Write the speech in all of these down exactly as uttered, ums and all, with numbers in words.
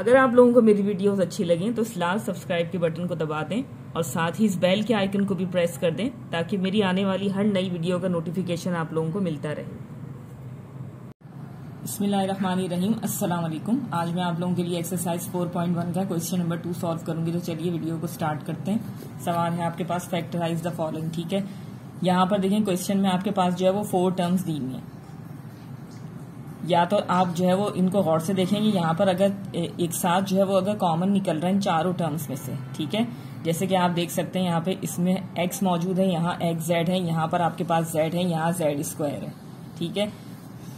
अगर आप लोगों को मेरी वीडियोस अच्छी लगें तो इस लाल सब्सक्राइब के बटन को दबा दें और साथ ही इस बेल के आइकन को भी प्रेस कर दें ताकि मेरी आने वाली हर नई वीडियो का नोटिफिकेशन आप लोगों को मिलता रहे। बिस्मिल्लाहिर्रहमानिर्रहीम, अस्सलाम वालेकुम। आज मैं आप लोगों के लिए एक्सरसाइज फोर पॉइंट वन का क्वेश्चन नंबर टू सॉल्व करूंगी, तो चलिए वीडियो को स्टार्ट करते हैं। सवाल है आपके पास फैक्टराइज द फॉलोइंग। ठीक है, यहाँ पर देखें क्वेश्चन में आपके पास जो है वो फोर टर्म्स दी हुई हैं। या तो आप जो है वो इनको गौर से देखेंगे, यहाँ पर अगर एक साथ जो है वो अगर कॉमन निकल रहे हैं चारों टर्म्स में से, ठीक है, जैसे कि आप देख सकते हैं यहाँ पे इसमें एक्स मौजूद है, यहाँ एक्स जेड है, यहाँ पर आपके पास जेड है, यहाँ जेड स्क्वायर है। ठीक है,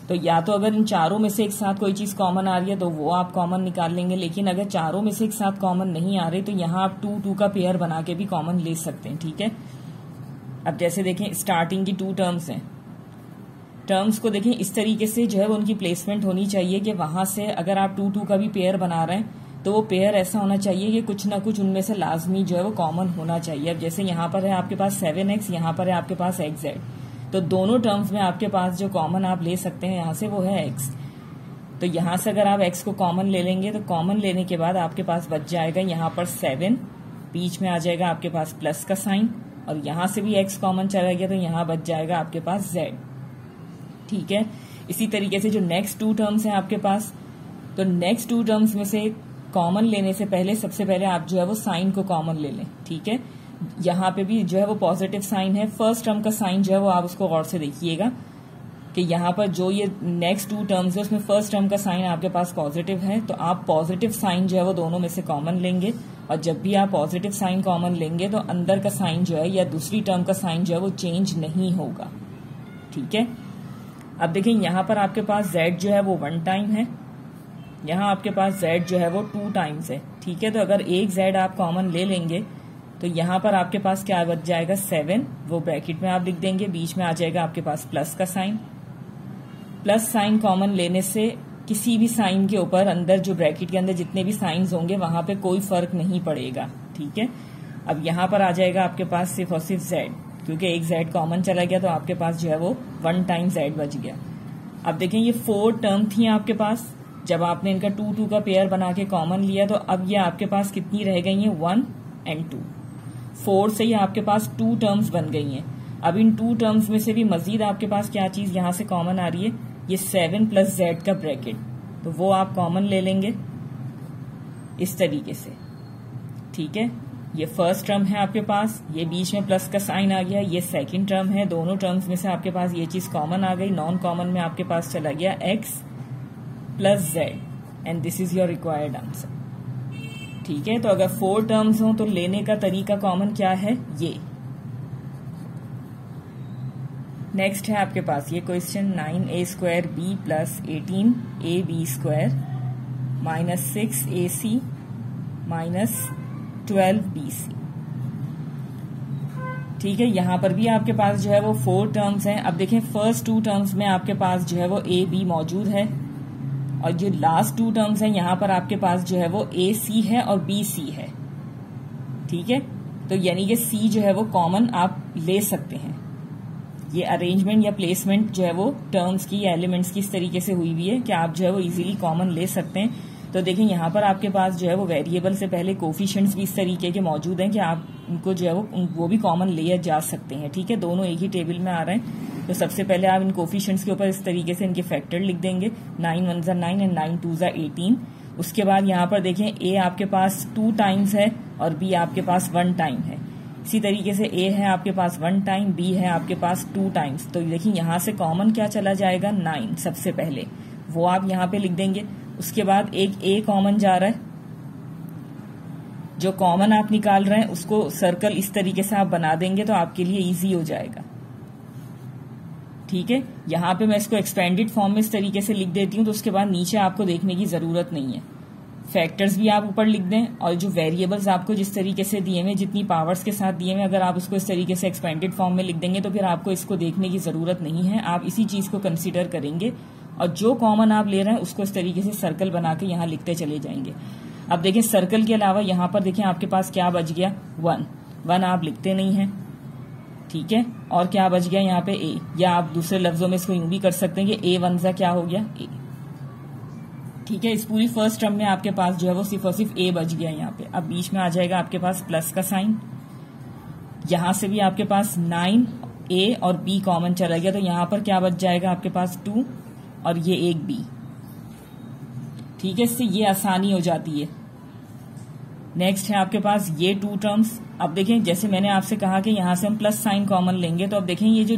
तो या तो अगर इन चारों में से एक साथ कोई चीज कॉमन आ रही है तो वो आप कॉमन निकाल लेंगे, लेकिन अगर चारों में से एक साथ कॉमन नहीं आ रही तो यहाँ आप टू टू का पेयर बना के भी कॉमन ले सकते हैं। ठीक है, अब जैसे देखें स्टार्टिंग की टू टर्म्स हैं, टर्म्स को देखें इस तरीके से जो है वो उनकी प्लेसमेंट होनी चाहिए कि वहां से अगर आप टू टू का भी पेयर बना रहे हैं तो वो पेयर ऐसा होना चाहिए कि कुछ ना कुछ उनमें से लाजमी जो है वो कॉमन होना चाहिए। अब जैसे यहाँ पर है आपके पास सेवन एक्स, यहाँ पर है आपके पास एक्स जेड, तो दोनों टर्म्स में आपके पास जो कॉमन आप ले सकते हैं यहाँ से वो है एक्स। तो यहाँ से अगर आप एक्स को कॉमन ले लेंगे तो कॉमन लेने के बाद आपके पास बच जाएगा यहाँ पर सेवन, बीच में आ जाएगा आपके पास प्लस का साइन, और यहाँ से भी एक्स कॉमन चला गया तो यहाँ बच जाएगा आपके पास जेड। ठीक है, इसी तरीके से जो नेक्स्ट टू टर्म्स हैं आपके पास, तो नेक्स्ट टू टर्म्स में से कॉमन लेने से पहले सबसे पहले आप जो है वो साइन को कॉमन ले लें। ठीक है, यहाँ पे भी जो है वो पॉजिटिव साइन है, फर्स्ट टर्म का साइन जो है वो आप उसको गौर से देखिएगा कि यहाँ पर जो ये नेक्स्ट टू टर्म्स है उसमें फर्स्ट टर्म का साइन आपके पास पॉजिटिव है, तो आप पॉजिटिव साइन जो है वो दोनों में से कॉमन लेंगे, और जब भी आप पॉजिटिव साइन कॉमन लेंगे तो अंदर का साइन जो है या दूसरी टर्म का साइन जो है वो चेंज नहीं होगा। ठीक है, अब देखें यहाँ पर आपके पास जेड जो है वो वन टाइम है, यहाँ आपके पास जेड जो है वो टू टाइम्स है। ठीक है, तो अगर एक जेड आप कॉमन ले लेंगे तो यहाँ पर आपके पास क्या बच जाएगा सेवन, वो ब्रैकेट में आप लिख देंगे, बीच में आ जाएगा आपके पास प्लस का साइन। प्लस साइन कॉमन लेने से किसी भी साइन के ऊपर अंदर जो ब्रैकेट के अंदर जितने भी साइंस होंगे वहां पे कोई फर्क नहीं पड़ेगा। ठीक है, अब यहाँ पर आ जाएगा आपके पास सिर्फ और सिर्फ जेड, क्योंकि एक जेड कॉमन चला गया तो आपके पास जो है वो वन टाइम जेड बच गया। अब देखें ये फोर टर्म थी आपके पास, जब आपने इनका टू टू का पेयर बना के कॉमन लिया तो अब ये आपके पास कितनी रह गई है, वन एंड टू, फोर से ही आपके पास टू टर्म्स बन गई हैं। अब इन टू टर्म्स में से भी मजीद आपके पास क्या चीज यहाँ से कॉमन आ रही है, ये सेवन प्लस जेड का ब्रैकेट, तो वो आप कॉमन ले लेंगे इस तरीके से। ठीक है, ये फर्स्ट टर्म है आपके पास, ये बीच में प्लस का साइन आ गया, ये सेकंड टर्म है, दोनों टर्म्स में से आपके पास ये चीज कॉमन आ गई, नॉन कॉमन में आपके पास चला गया X plus Z, and this is your required answer. ठीक है, तो अगर फोर टर्म्स हो तो लेने का तरीका कॉमन क्या है, ये। नेक्स्ट है आपके पास ये question nine A square B plus eighteen A B square minus six A C minus twelve B C. ठीक है, यहां पर भी आपके पास जो है वो फोर टर्म्स हैं। अब देखें फर्स्ट टू टर्म्स में आपके पास जो है वो ए बी मौजूद है, और जो लास्ट टू टर्म्स हैं यहाँ पर आपके पास जो है वो ए सी है और बी सी है। ठीक है, तो यानी कि सी जो है वो कॉमन आप ले सकते हैं। ये अरेंजमेंट या प्लेसमेंट जो है वो टर्म्स की या एलिमेंट्स की इस तरीके से हुई हुई है कि आप जो है वो इजीली कॉमन ले सकते हैं। तो देखें यहाँ पर आपके पास जो है वो वेरिएबल से पहले कोफिशिएंट्स भी इस तरीके के मौजूद हैं कि आप उनको जो है वो वो भी कॉमन लिया जा सकते हैं। ठीक है, दोनों एक ही टेबल में आ रहे हैं, तो सबसे पहले आप इन कोफिशिएंट्स के ऊपर इस तरीके से इनके फैक्टर लिख देंगे, नाइन वन ज़ा नाइन एंड नाइन टू ज़ा एटीन। उसके बाद यहाँ पर देखें ए आपके पास टू टाइम्स है और बी आपके पास वन टाइम है। इसी तरीके से ए है आपके पास वन टाइम, बी है आपके पास टू टाइम्स, तो देखिए यहाँ से कॉमन क्या चला जाएगा, नाइन सबसे पहले, वो आप यहाँ पे लिख देंगे। उसके बाद एक ए कॉमन जा रहा है, जो कॉमन आप निकाल रहे हैं उसको सर्कल इस तरीके से आप बना देंगे तो आपके लिए इजी हो जाएगा। ठीक है, यहाँ पे मैं इसको एक्सपेंडेड फॉर्म में इस तरीके से लिख देती हूँ, तो उसके बाद नीचे आपको देखने की जरूरत नहीं है, फैक्टर्स भी आप ऊपर लिख दें, और जो वेरिएबल्स आपको जिस तरीके से दिए हुए जितनी पावर्स के साथ दिए हुए अगर आप उसको इस तरीके से एक्सपेंडेड फॉर्म में लिख देंगे तो फिर आपको इसको देखने की जरूरत नहीं है, आप इसी चीज को कंसिडर करेंगे और जो कॉमन आप ले रहे हैं उसको इस तरीके से सर्कल बना के यहाँ लिखते चले जाएंगे। अब देखें सर्कल के अलावा यहाँ पर देखें आपके पास क्या बच गया, वन वन आप लिखते नहीं है। ठीक है, और क्या बच गया यहाँ पे ए, या आप दूसरे लफ्जों में इसको यूं भी कर सकते हैं कि ए वन ज़ा क्या हो गया ए। ठीक है, इस पूरी फर्स्ट टर्म में आपके पास जो है वो सिर्फ और सिर्फ ए बच गया यहाँ पे। अब बीच में आ जाएगा आपके पास प्लस का साइन, यहां से भी आपके पास नाइन, ए और बी कॉमन चला गया, तो यहां पर क्या बच जाएगा आपके पास टू और ये एक बी। ठीक है, इससे ये आसानी हो जाती है। नेक्स्ट है आपके पास ये टू टर्म्स। अब देखें जैसे मैंने आपसे कहा कि यहां से हम प्लस साइन कॉमन लेंगे, तो अब देखें ये जो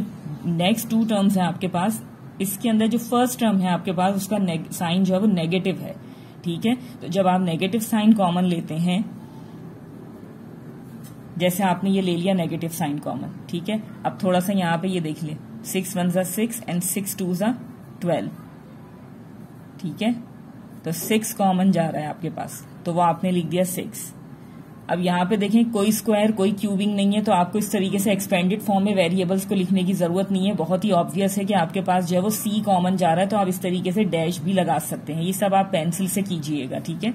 नेक्स्ट टू टर्म्स हैं आपके पास, इसके अंदर जो फर्स्ट टर्म है आपके पास उसका साइन जो है वो नेगेटिव है। ठीक है, तो जब आप नेगेटिव साइन कॉमन लेते हैं, जैसे आपने ये ले लिया नेगेटिव साइन कॉमन, ठीक है, अब थोड़ा सा यहाँ पे ये देख ले, सिक्स वन जा सिक्स एंड सिक्स टू जा ट्वेल्व। ठीक है, तो सिक्स कॉमन जा रहा है आपके पास, तो वो आपने लिख दिया सिक्स। अब यहाँ पे देखें कोई स्क्वायर कोई क्यूबिंग नहीं है, तो आपको इस तरीके से एक्सपेंडेड फॉर्म में वेरिएबल्स को लिखने की जरूरत नहीं है। बहुत ही ऑब्वियस है कि आपके पास जो है वो सी कॉमन जा रहा है, तो आप इस तरीके से डैश भी लगा सकते हैं। ये सब आप पेंसिल से कीजिएगा। ठीक है,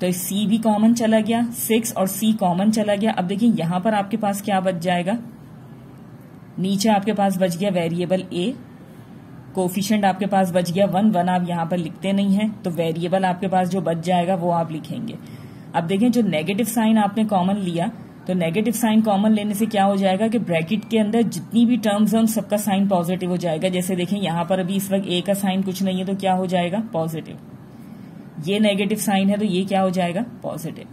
तो सी भी कॉमन चला गया, सिक्स और सी कॉमन चला गया। अब देखिए यहां पर आपके पास क्या बच जाएगा, नीचे आपके पास बच गया वेरिएबल ए, कोफिशिएंट आपके पास बच गया वन। वन आप यहां पर लिखते नहीं है, तो वेरिएबल आपके पास जो बच जाएगा वो आप लिखेंगे। अब देखें जो नेगेटिव साइन आपने कॉमन लिया, तो नेगेटिव साइन कॉमन लेने से क्या हो जाएगा कि ब्रैकेट के अंदर जितनी भी टर्म्स हैं उन सबका साइन पॉजिटिव हो जाएगा। जैसे देखें यहां पर अभी इस वक्त ए का साइन कुछ नहीं है, तो क्या हो जाएगा पॉजिटिव। ये नेगेटिव साइन है, तो ये क्या हो जाएगा पॉजिटिव।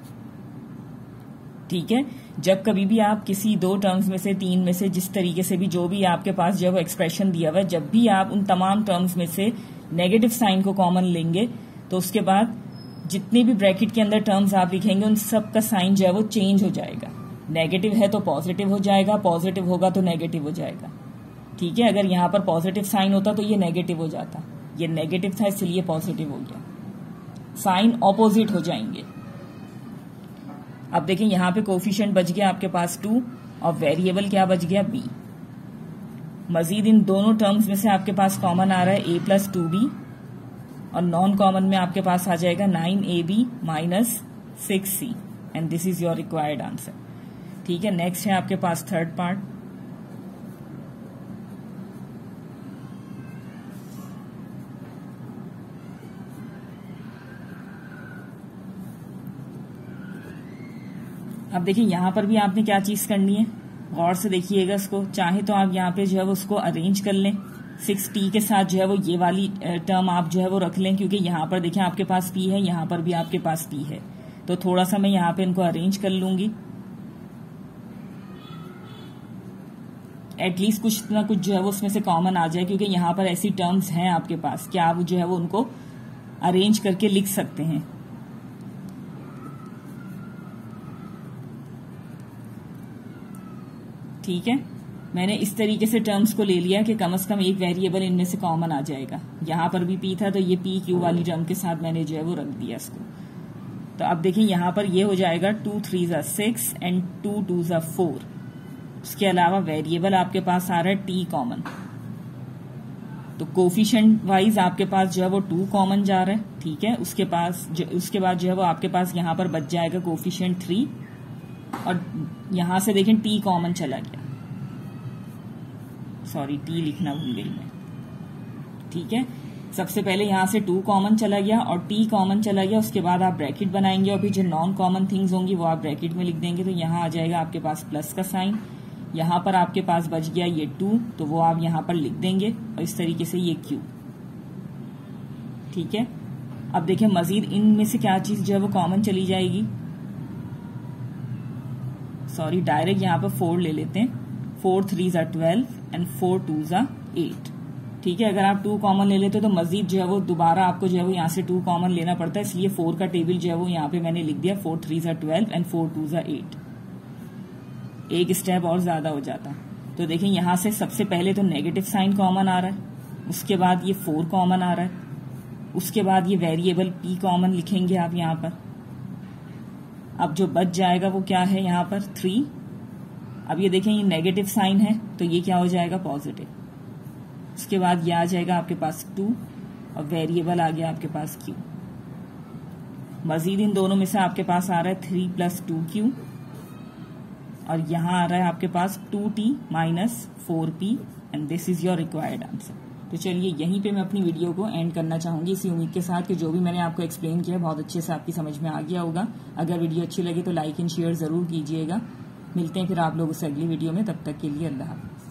ठीक है, जब कभी भी आप किसी दो टर्म्स में से, तीन में से, जिस तरीके से भी जो भी आपके पास जो है वो एक्सप्रेशन दिया हुआ है, जब भी आप उन तमाम टर्म्स में से नेगेटिव साइन को कॉमन लेंगे, तो उसके बाद जितने भी ब्रैकेट के अंदर टर्म्स आप लिखेंगे उन सब का साइन जो है वो चेंज हो जाएगा। नेगेटिव है तो पॉजिटिव हो जाएगा, पॉजिटिव होगा तो नेगेटिव हो जाएगा। ठीक है, अगर यहां पर पॉजिटिव साइन होता तो ये नेगेटिव हो जाता, ये नेगेटिव था इसलिए पॉजिटिव हो गया, साइन ऑपोजिट हो जाएंगे। अब देखें यहां पे कोफिशिएंट बच गया आपके पास टू और वेरिएबल क्या बच गया बी। मजीद इन दोनों टर्म्स में से आपके पास कॉमन आ रहा है ए प्लस टू बी, और नॉन कॉमन में आपके पास आ जाएगा nine A B minus six C, and this is your required answer. ठीक है, नेक्स्ट है आपके पास थर्ड पार्ट। अब देखिए यहाँ पर भी आपने क्या चीज करनी है, गौर से देखिएगा इसको। चाहे तो आप यहाँ पे जो है वो उसको अरेंज कर लें, सिक्स टी के साथ जो है वो ये वाली टर्म आप जो है वो रख लें, क्योंकि यहाँ पर देखिए आपके पास पी है, यहाँ पर भी आपके पास पी है, तो थोड़ा सा मैं यहाँ पे इनको अरेंज कर लूंगी। एटलीस्ट कुछ ना कुछ जो है वो उसमें से कॉमन आ जाए, क्योंकि यहाँ पर ऐसी टर्म्स हैं आपके पास कि आप जो है वो उनको अरेंज करके लिख सकते हैं। ठीक है, मैंने इस तरीके से टर्म्स को ले लिया कि कम से कम एक वेरिएबल इनमें से कॉमन आ जाएगा। यहाँ पर भी पी था, तो ये पी क्यू वाली टर्म के साथ मैंने जो है वो रख दिया इसको। तो अब देखिए यहाँ पर ये हो जाएगा टू थ्री जा सिक्स एंड टू टू जा फोर। उसके अलावा वेरिएबल आपके पास आ रहा है टी कॉमन, तो कोफिशिएंट वाइज आपके पास जो है वो टू कॉमन जा रहा है। ठीक है, उसके पास जो, उसके बाद जो है वो आपके पास यहाँ पर बच जाएगा कोफिशिएंट थ्री, और यहां से देखें टी कॉमन चला गया, सॉरी टी लिखना भूल गई मैं। ठीक है, सबसे पहले यहां से टू कॉमन चला गया और टी कॉमन चला गया, उसके बाद आप ब्रैकेट बनाएंगे और फिर जो नॉन कॉमन थिंग्स होंगी वो आप ब्रैकेट में लिख देंगे। तो यहां आ जाएगा आपके पास प्लस का साइन, यहां पर आपके पास बच गया ये टू, तो वो आप यहां पर लिख देंगे, और इस तरीके से ये क्यू। ठीक है, अब देखें मजीद इनमें से क्या चीज जो है वो कॉमन चली जाएगी। सॉरी, डायरेक्ट यहाँ पर फोर ले लेते हैं, फोर थ्री जा ट्वेल्व एंड फोर टू जा एट। ठीक है, अगर आप टू कॉमन ले लेते हो तो मजीद जो है वो दोबारा आपको जो है वो यहाँ से टू कॉमन लेना पड़ता है, इसलिए फोर का टेबल जो है वो यहाँ पे मैंने लिख दिया, फोर थ्री जा ट्वेल्व एंड फोर टू जा एट, एक स्टेप और ज्यादा हो जाता। तो देखें यहाँ से सबसे पहले तो नेगेटिव साइन कॉमन आ रहा है, उसके बाद ये फोर कॉमन आ रहा है, उसके बाद ये वेरिएबल पी कॉमन लिखेंगे आप यहाँ पर। अब जो बच जाएगा वो क्या है यहाँ पर थ्री। अब ये देखें ये नेगेटिव साइन है, तो ये क्या हो जाएगा पॉजिटिव। उसके बाद ये आ जाएगा आपके पास टू और वेरिएबल आ गया आपके पास क्यू। मजीद इन दोनों में से आपके पास आ रहा है थ्री प्लस टू क्यू, और यहाँ आ रहा है आपके पास two T minus four P, and this is your required answer. तो चलिए यहीं पे मैं अपनी वीडियो को एंड करना चाहूंगी, इसी उम्मीद के साथ कि जो भी मैंने आपको एक्सप्लेन किया बहुत अच्छे से आपकी समझ में आ गया होगा। अगर वीडियो अच्छी लगे तो लाइक एंड शेयर जरूर कीजिएगा। मिलते हैं फिर आप लोगों से अगली वीडियो में, तब तक के लिए अल्लाह हाफिज़।